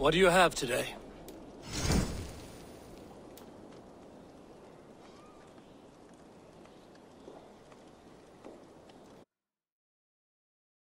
What do you have today?